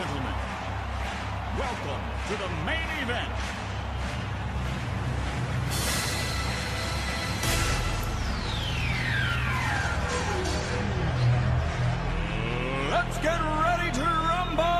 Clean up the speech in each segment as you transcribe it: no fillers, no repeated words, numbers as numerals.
gentlemen, welcome to the main event. Let's get ready to rumble.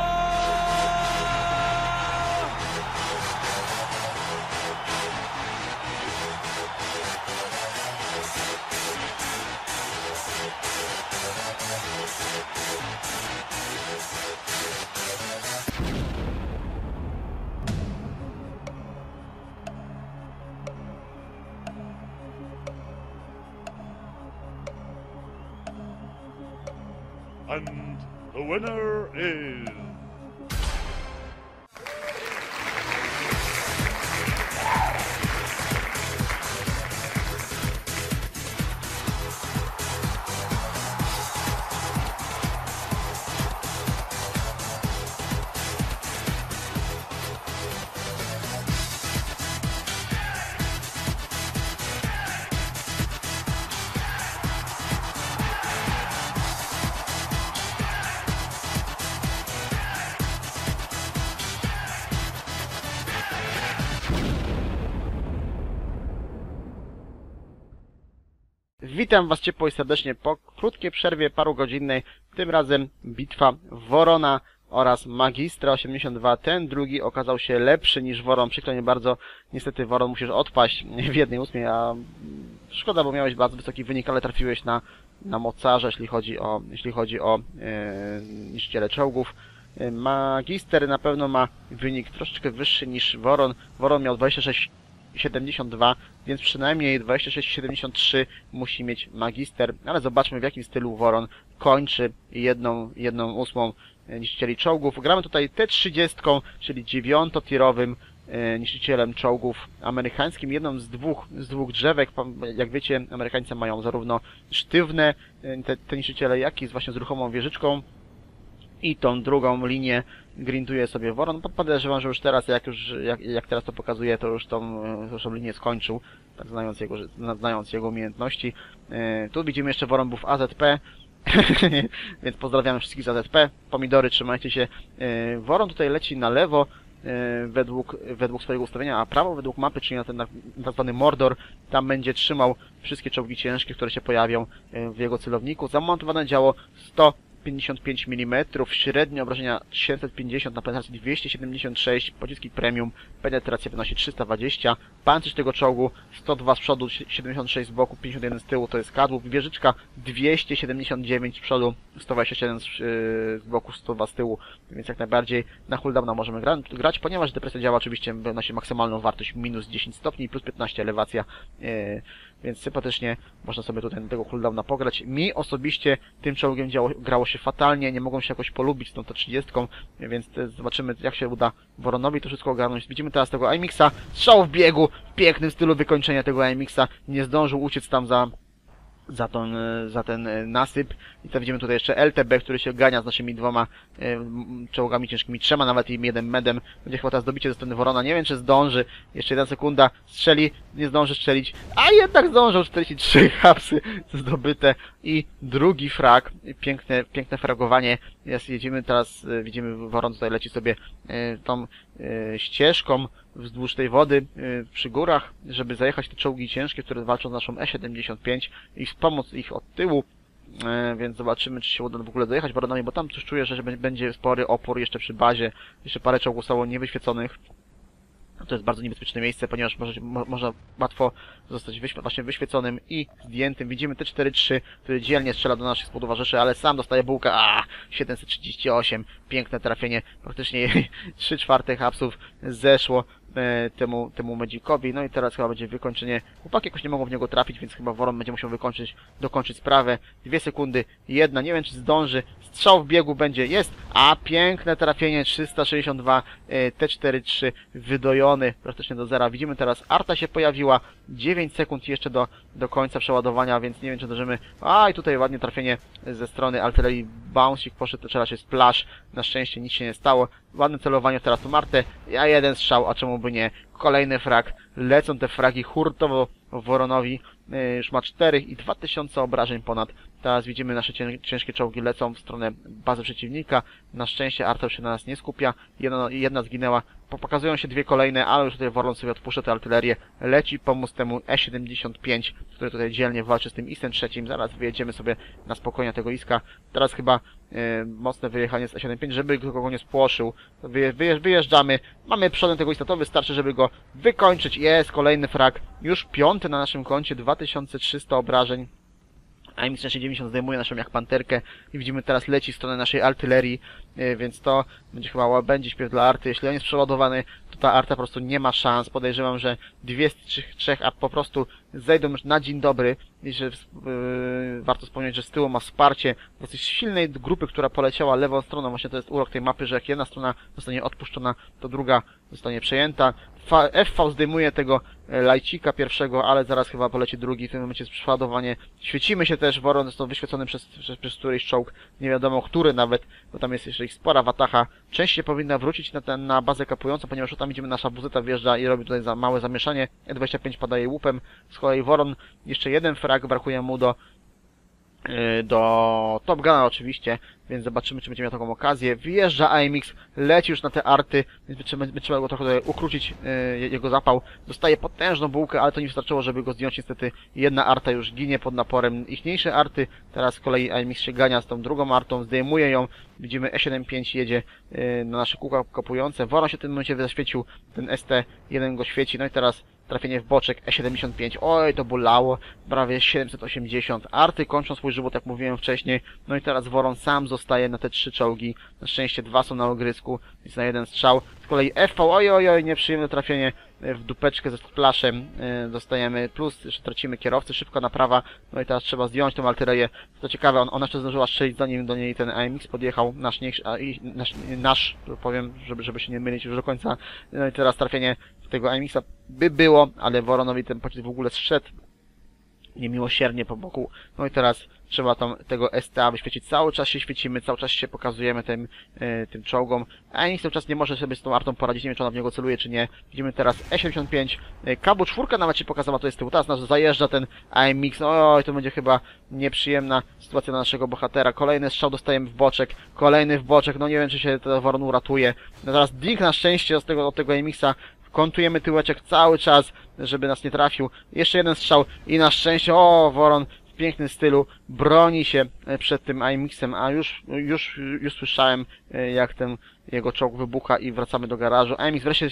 And the winner is... Witam Was ciepło i serdecznie po krótkiej przerwie parugodzinnej, tym razem bitwa Worona oraz Magistra 82. Ten drugi okazał się lepszy niż Woron, przykro mi bardzo, niestety Woron musisz odpaść w 1/8, a szkoda, bo miałeś bardzo wysoki wynik, ale trafiłeś na mocarza, jeśli chodzi o niszczyciele czołgów. Magister na pewno ma wynik troszeczkę wyższy niż Woron, Woron miał 26,72, więc przynajmniej 26,73 musi mieć Magister, ale zobaczmy, w jakim stylu Woron kończy 1/8 niszczycieli czołgów. Gramy tutaj T30, czyli 9-tirowym niszczycielem czołgów amerykańskim, jedną z dwóch drzewek. Jak wiecie, Amerykańcy mają zarówno sztywne te niszczyciele, jak i właśnie z ruchomą wieżyczką. I tą drugą linię grinduje sobie Woron. Podejrzewam, że już teraz to pokazuje, to już tą linię skończył, tak znając jego umiejętności. Tu widzimy jeszcze Woron był w AZP, więc pozdrawiam wszystkich z AZP. Pomidory, trzymajcie się. Woron tutaj leci na lewo według swojego ustawienia, a prawo według mapy, czyli na ten tak zwany Mordor. Tam będzie trzymał wszystkie czołgi ciężkie, które się pojawią w jego celowniku. Zamontowane działo 155 mm, średnie obrażenia 750, na penetrację 276, pociski premium, penetracja wynosi 320, pancerz tego czołgu 102 z przodu, 76 z boku, 51 z tyłu, to jest kadłub, wieżyczka 279 z przodu, 127 z boku, 102 z tyłu, więc jak najbardziej na hulldowna możemy grać, ponieważ depresja działa oczywiście, wynosi maksymalną wartość minus 10 stopni, plus 15 elewacja, więc sympatycznie można sobie tutaj tego hulldowna pograć. Mi osobiście tym czołgiem grało się fatalnie, nie mogą się jakoś polubić z tą T30, więc zobaczymy, jak się uda Woronowi to wszystko ogarnąć. Widzimy teraz tego iMixa, strzał w biegu, w pięknym stylu wykończenia tego iMixa, nie zdążył uciec tam za ten nasyp. I tam widzimy tutaj jeszcze LTB, który się gania z naszymi dwoma czołgami ciężkimi, trzema nawet i jednym medem. Będzie chyba teraz dobicie ze strony Worona, nie wiem czy zdąży, jeszcze 1 sekunda, strzeli, nie zdąży strzelić, a jednak zdążył, 43 hapsy zdobyte i drugi frag, piękne fragowanie. Jedziemy teraz, widzimy Woron tutaj leci sobie tą ścieżką wzdłuż tej wody przy górach, żeby zajechać te czołgi ciężkie, które walczą z naszą E75 i wspomóc ich od tyłu, więc zobaczymy, czy się uda w ogóle dojechać Woronami, bo tam coś czuję, że będzie spory opór jeszcze przy bazie, jeszcze parę czołgów stało niewyświeconych. To jest bardzo niebezpieczne miejsce, ponieważ można łatwo zostać właśnie wyświeconym i zdjętym. Widzimy T4-3, który dzielnie strzela do naszych spódtowarzyszy, ale sam dostaje bułkę. 738, piękne trafienie, praktycznie 3/4 hapsów zeszło temu Medzikowi. No i teraz chyba będzie wykończenie. Chłopaki jakoś nie mogą w niego trafić, więc chyba Woron będzie musiał dokończyć sprawę. 2 sekundy, 1, nie wiem czy zdąży. Strzał w biegu będzie, jest, a piękne trafienie, 362, T43 wydojony praktycznie do zera. Widzimy teraz, Arta się pojawiła, 9 sekund jeszcze do końca przeładowania, więc nie wiem czy zdążymy. I tutaj ładnie trafienie ze strony artylerii, bouncik poszedł, czy raczej splash, na szczęście nic się nie stało. Ładne celowanie teraz tu Martę, a jeden strzał, a czemu by nie, Kolejny frag, lecą te fragi hurtowo Woronowi, już ma 4 i 2000 obrażeń ponad. Teraz widzimy, nasze ciężkie czołgi lecą w stronę bazy przeciwnika. Na szczęście Arthur się na nas nie skupia, jedna zginęła. Pokazują się dwie kolejne, ale już tutaj Woron sobie odpuszcza tę artylerię. Leci pomóc temu E-75, który tutaj dzielnie walczy z tym IS-em trzecim. Zaraz wyjedziemy sobie na spokojnie tego IS-ka. Teraz chyba mocne wyjechanie z E-75, żeby kogo nie spłoszył. Wyjeżdżamy, mamy przodem tego IS-a, to wystarczy, żeby go wykończyć. Jest kolejny frag, już piąty na naszym koncie, 2300 obrażeń. AMX-390 zdejmuje naszą jak panterkę i widzimy, teraz leci w stronę naszej artylerii, więc to będzie chyba łabędzi śpiew dla arty. Jeśli on jest przeładowany, to ta arta po prostu nie ma szans. Podejrzewam, że dwie z trzech art po prostu zejdą już na dzień dobry. I że, warto wspomnieć, że z tyłu ma wsparcie dosyć silnej grupy, która poleciała lewą stroną. Właśnie to jest urok tej mapy, że jak jedna strona zostanie odpuszczona, to druga zostanie przejęta. FV zdejmuje tego lajcika pierwszego, ale zaraz chyba poleci drugi. W tym momencie jest przeładowanie. Świecimy się też, Woron jest to wyświecony przez któryś czołg, nie wiadomo który nawet, bo tam jest jeszcze ich spora watacha. Częściej powinna wrócić na bazę kapującą, ponieważ tam idziemy, nasza buzeta wjeżdża i robi tutaj za małe zamieszanie. E25 pada jej łupem. Z kolei Woron, jeszcze jeden frag brakuje mu do Top Guna oczywiście, więc zobaczymy, czy będzie miał taką okazję. Wjeżdża AMX, leci już na te arty, więc trzeba go trochę ukrócić, jego zapał. Dostaje potężną bułkę, ale to nie wystarczyło, żeby go zdjąć niestety. Jedna arta już ginie pod naporem ichniejsze arty. Teraz z kolei AMX się gania z tą drugą artą, zdejmuje ją. Widzimy E75 jedzie na nasze kółka kapujące. Woron się w tym momencie zaświecił, ten ST1 go świeci, no i teraz trafienie w boczek E75, oj to bolało, prawie 780, arty kończą swój żywot, jak mówiłem wcześniej, no i teraz Woron sam zostaje na te trzy czołgi, na szczęście dwa są na ogrysku, więc na jeden strzał. Z kolei FV, oj, nieprzyjemne trafienie w dupeczkę ze splaszem, dostajemy plus, jeszcze tracimy kierowcę, szybka naprawa, no i teraz trzeba zdjąć tą artylerię. Co ciekawe, ona jeszcze zdążyła strzelić, zanim do niej ten AMX podjechał, nasz, powiem, żeby się nie mylić już do końca, no i teraz trafienie tego AMX-a by było, ale Woronowi ten pocisk w ogóle zszedł niemiłosiernie po boku. No i teraz trzeba tam tego STA wyświecić. Cały czas się świecimy, cały czas się pokazujemy tym czołgom. A nikt cały czas nie może sobie z tą artą poradzić. Nie wiem, czy ona w niego celuje, czy nie. Widzimy teraz E75. KB-4 nawet się pokazała, to jest tył. Teraz nas zajeżdża ten AMX. Oj, to będzie chyba nieprzyjemna sytuacja dla naszego bohatera. Kolejny strzał dostajemy w boczek. Kolejny w boczek. No nie wiem, czy się ten Woron uratuje. No teraz Dink na szczęście od tego AMX-a. Kontujemy tyłeczek cały czas, żeby nas nie trafił. Jeszcze jeden strzał i na szczęście, Woron w pięknym stylu broni się przed tym AMX-em, a już słyszałem, jak ten jego czołg wybucha i wracamy do garażu. AMX wreszcie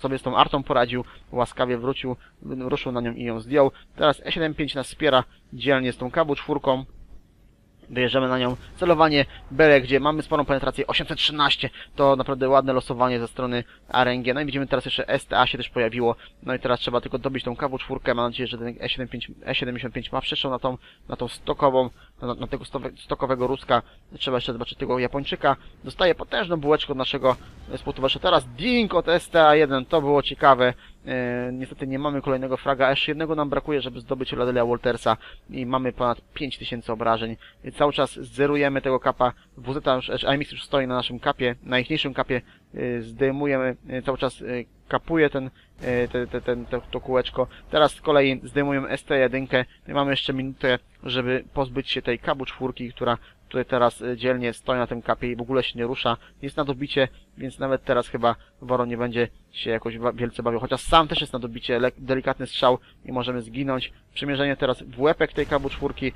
sobie z tą artą poradził, łaskawie wrócił, ruszył na nią i ją zdjął. Teraz E75 nas wspiera dzielnie z tą KB-4. Wyjeżdżamy na nią, celowanie byle gdzie, mamy sporą penetrację, 813, to naprawdę ładne losowanie ze strony RNG, no i widzimy teraz jeszcze STA się też pojawiło, no i teraz trzeba tylko dobić tą KB-4, mam nadzieję, że ten E75 ma przeszczą na tą stokową, na tego stokowego Ruska, trzeba jeszcze zobaczyć tego Japończyka, dostaje potężną bułeczkę od naszego współtowarzysza, teraz ding od STA1, to było ciekawe. Niestety nie mamy kolejnego fraga, jeszcze jednego nam brakuje, żeby zdobyć Radleya Waltersa i mamy ponad 5000 obrażeń. Cały czas zerujemy tego kapa, AMX już stoi na naszym kapie, na ichniejszym kapie, zdejmujemy, cały czas kapuje to kółeczko. Teraz z kolei zdejmujemy ST1 i mamy jeszcze minutę, żeby pozbyć się tej KB-4, która tutaj teraz dzielnie stoi na tym kapie i w ogóle się nie rusza. Jest na dobicie, więc nawet teraz chyba Woron nie będzie się jakoś wielce bawił. Chociaż sam też jest na dobicie, delikatny strzał i możemy zginąć. Przymierzenie teraz w łepek tej KB-4.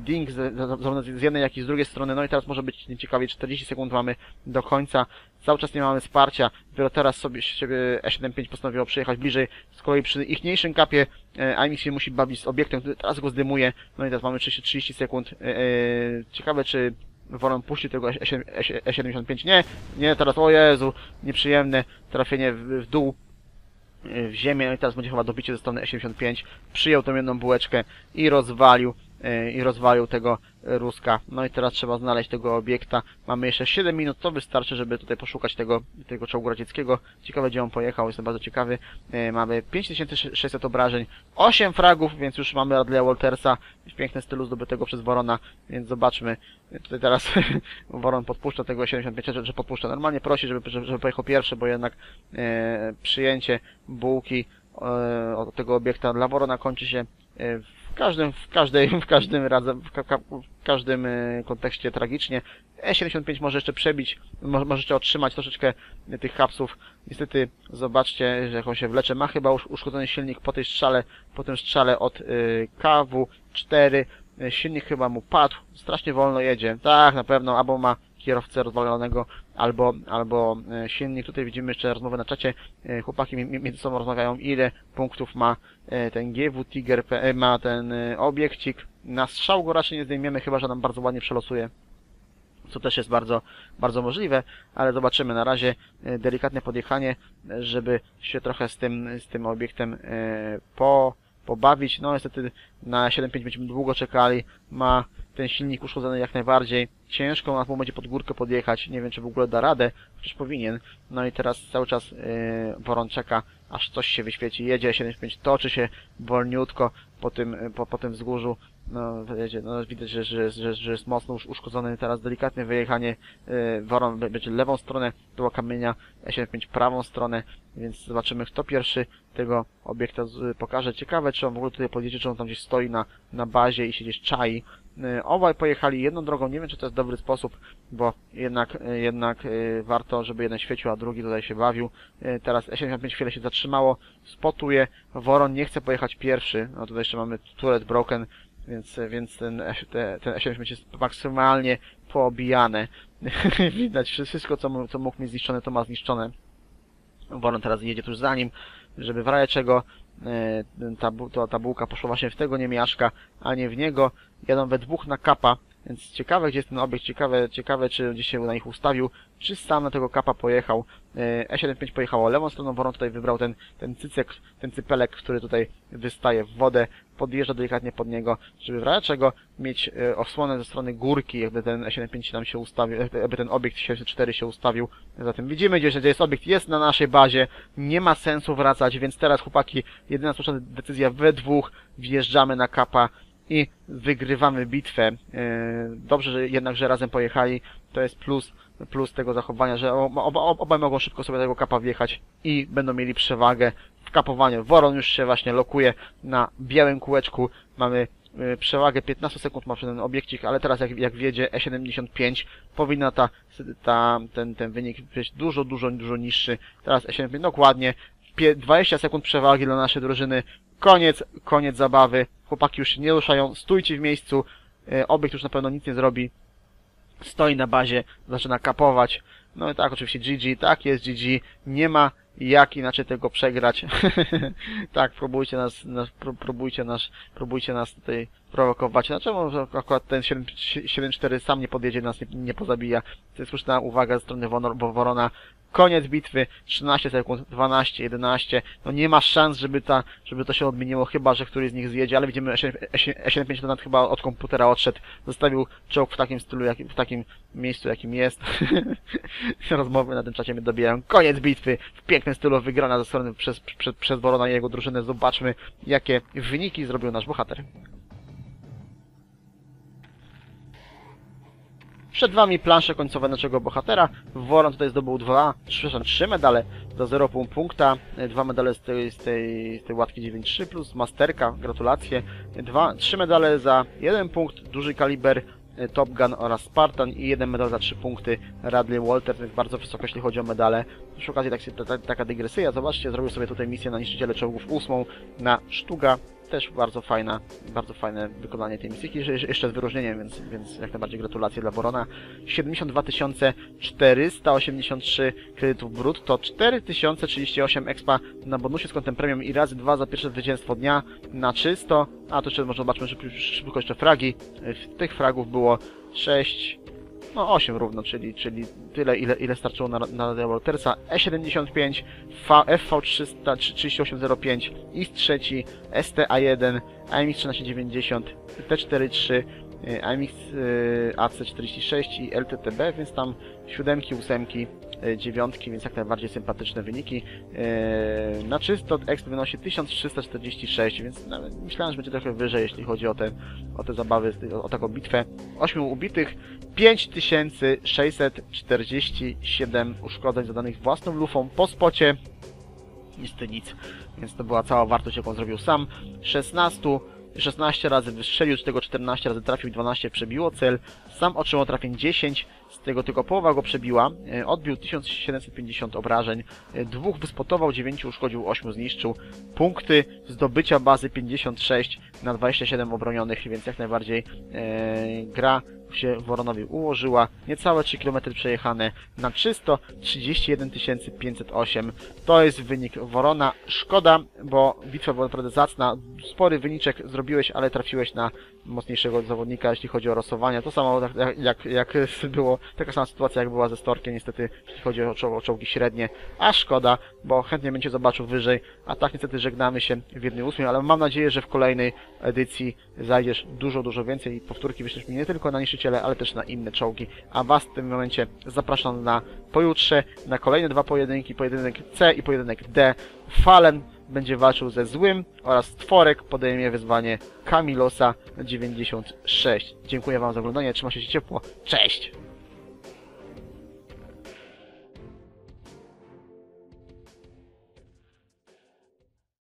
Ding zarówno z jednej, jak i z drugiej strony. No i teraz może być nieciekawie, 40 sekund mamy do końca. Cały czas nie mamy wsparcia. Dopiero teraz sobie E75 postanowiło przyjechać bliżej. Z kolei przy ichniejszym kapie AMX się musi bawić z obiektem, który teraz go zdymuje. No i teraz mamy 30 sekund. Ciekawe, czy Woron puści tego E75. Nie, teraz, o Jezu, nieprzyjemne trafienie w dół, w ziemię. No i teraz będzie chyba dobicie ze strony E75. Przyjął tą jedną bułeczkę i rozwalił. i rozwalił tego Ruska. No i teraz trzeba znaleźć tego obiekta. Mamy jeszcze 7 minut, to wystarczy, żeby tutaj poszukać tego czołgu radzieckiego. Ciekawe, gdzie on pojechał, jestem bardzo ciekawy. Mamy 5600 obrażeń, 8 fragów, więc już mamy Radleya Waltersa w pięknym stylu zdobytego przez Worona, więc zobaczmy. Tutaj teraz Woron podpuszcza tego 75, że podpuszcza. Normalnie prosi, żeby pojechał pierwszy, bo jednak przyjęcie bułki od tego obiekta dla Worona kończy się w każdym kontekście tragicznie. E-75 może jeszcze przebić, może jeszcze otrzymać troszeczkę tych hapsów. Niestety, zobaczcie, że jak on się wlecze. Ma chyba już uszkodzony silnik po tej strzale, po tym strzale od KW-4. Silnik chyba mu padł. Strasznie wolno jedzie. Tak, na pewno, albo ma kierowcę rozwalonego, albo silnik. Tutaj widzimy jeszcze rozmowę na czacie. Chłopaki między sobą rozmawiają, ile punktów ma ten GW Tiger, ma ten obiekcik. Na strzał go raczej nie zdejmiemy, chyba że nam bardzo ładnie przelosuje, co też jest bardzo, bardzo możliwe, ale zobaczymy. Na razie delikatne podjechanie, żeby się trochę z tym obiektem pobawić. No niestety na 7.5 będziemy długo czekali. Ma ten silnik uszkodzony jak najbardziej. Ciężko na tym będzie pod górkę podjechać. Nie wiem, czy w ogóle da radę, chociaż powinien. No i teraz cały czas Woron czeka, aż coś się wyświeci. Jedzie 75, toczy się wolniutko po tym wzgórzu. No, wiecie, no widać, że jest mocno już uszkodzony. Teraz delikatne wyjechanie. Woron będzie lewą stronę do kamienia, E75 prawą stronę, więc zobaczymy, kto pierwszy tego obiekta pokaże. Ciekawe, czy on w ogóle tutaj podjedzie, czy on tam gdzieś stoi na bazie i się gdzieś czai. Obaj pojechali jedną drogą, nie wiem, czy to jest dobry sposób, bo jednak warto, żeby jeden świecił, a drugi tutaj się bawił. Teraz E75 chwilę się zatrzymało, spotuje. Woron nie chce pojechać pierwszy. No tutaj jeszcze mamy turret broken, więc ten E75 jest maksymalnie poobijane. Widać wszystko, co mógł mieć zniszczone, to ma zniszczone. Woron teraz jedzie tuż za nim, żeby w razie czego ta bułka poszła właśnie w tego niemiaszka, a nie w niego. Jadą we dwóch na kapa, więc ciekawe, gdzie jest ten obiekt, ciekawe, czy gdzieś się na nich ustawił, czy sam na tego kapa pojechał. E75 pojechało lewą stroną, Woron tutaj wybrał ten cypelek, który tutaj wystaje w wodę, podjeżdża delikatnie pod niego, żeby w razie czego mieć osłonę ze strony górki, jakby ten E75 tam się ustawił, jakby ten obiekt 74 się ustawił. Zatem widzimy, gdzie jest obiekt, jest na naszej bazie, nie ma sensu wracać, więc teraz chłopaki, jedyna słuszna decyzja, we dwóch wjeżdżamy na kapa i wygrywamy bitwę. Dobrze, że jednak, że razem pojechali, to jest plus tego zachowania, że obaj mogą szybko sobie tego kapa wjechać i będą mieli przewagę w kapowaniu. Woron już się właśnie lokuje na białym kółeczku, mamy przewagę, 15 sekund ma ten obiekcik, ale teraz jak wjedzie E75, powinna ten wynik być dużo niższy. Teraz E75, dokładnie 20 sekund przewagi dla naszej drużyny. Koniec zabawy. Chłopaki już się nie ruszają, stójcie w miejscu, obiekt już na pewno nic nie zrobi. Stoi na bazie, zaczyna kapować. No i tak, oczywiście GG, tak jest GG, nie ma jak inaczej tego przegrać. Tak, próbujcie nas tutaj prowokować. Dlaczego akurat ten 7-4 sam nie podjedzie, nas nie pozabija? To jest słuszna uwaga ze strony Worona. Koniec bitwy, 13 sekund, 12, 11, no nie ma szans, żeby to się odmieniło, chyba że któryś z nich zjedzie, ale widzimy, E75 to nawet chyba od komputera odszedł, zostawił czołg w takim stylu, w takim miejscu, jakim jest. Rozmowy na tym czacie mnie dobijają. Koniec bitwy, w pięknym stylu wygrana ze strony przez Worona i jego drużynę. Zobaczmy, jakie wyniki zrobił nasz bohater. Przed Wami plansze końcowe naszego bohatera. Woron tutaj zdobył 3 medale za 0 punkta, 2 medale z tej łatki 9.3 plus masterka, gratulacje, 3 medale za 1 punkt, duży kaliber Top Gun oraz Spartan i 1 medal za 3 punkty Radley Walters, więc bardzo wysoko, jeśli chodzi o medale. Przy okazji taka dygresyja, zobaczcie, zrobił sobie tutaj misję na niszczyciele czołgów 8 na Sztuga. Też bardzo fajne wykonanie tej misji, jeszcze z wyróżnieniem, więc jak najbardziej gratulacje dla Worona. 72 483 kredytów brutto, 4038 expa na bonusie z kontem premium i razy 2 za pierwsze zwycięstwo dnia na czysto. A to jeszcze może zobaczmy szybko jeszcze fragi. Tych fragów było 6, no 8 równo, czyli tyle, ile starczyło na Radley Waltersa. E75, FV3805, IS-3, STA1, AMX 1390, T4-3, iMix AC46 i LTB, więc tam 7, 8, 9, więc jak najbardziej sympatyczne wyniki. Na czysto EXP wynosi 1346, więc myślałem, że będzie trochę wyżej, jeśli chodzi o te zabawy, o taką bitwę. 8 ubitych, 5647 uszkodzeń zadanych własną lufą po spocie. Niestety nic, więc to była cała wartość, jaką zrobił sam. 16 razy wystrzelił, z tego 14 razy trafił, 12 przebiło cel. Sam otrzymał trafień 10, z tego tylko połowa go przebiła. Odbił 1750 obrażeń, 2 wyspotował, 9 uszkodził, 8 zniszczył. Punkty zdobycia bazy 56 na 27 obronionych, więc jak najbardziej gra się Woronowi ułożyła. Niecałe 3 km przejechane na czysto, 31508. To jest wynik Worona. Szkoda, bo bitwa była naprawdę zacna. Spory wyniczek zrobiłeś, ale trafiłeś na mocniejszego zawodnika, jeśli chodzi o rosowanie. To samo jak było, taka sama sytuacja jak była ze Storkiem, niestety, jeśli chodzi o czołgi średnie. A szkoda, bo chętnie bym cię zobaczył wyżej. A tak niestety żegnamy się w 1.8, ale mam nadzieję, że w kolejnej edycji zajdziesz dużo więcej i powtórki wyślesz mi nie tylko na niszczyciele, ale też na inne czołgi. A was w tym momencie zapraszam na pojutrze, na kolejne 2 pojedynki, pojedynek C i pojedynek D. Falen będzie walczył ze Złym oraz Stworek podejmie wyzwanie kamilonsa96. Dziękuję wam za oglądanie, trzymajcie się ciepło, cześć!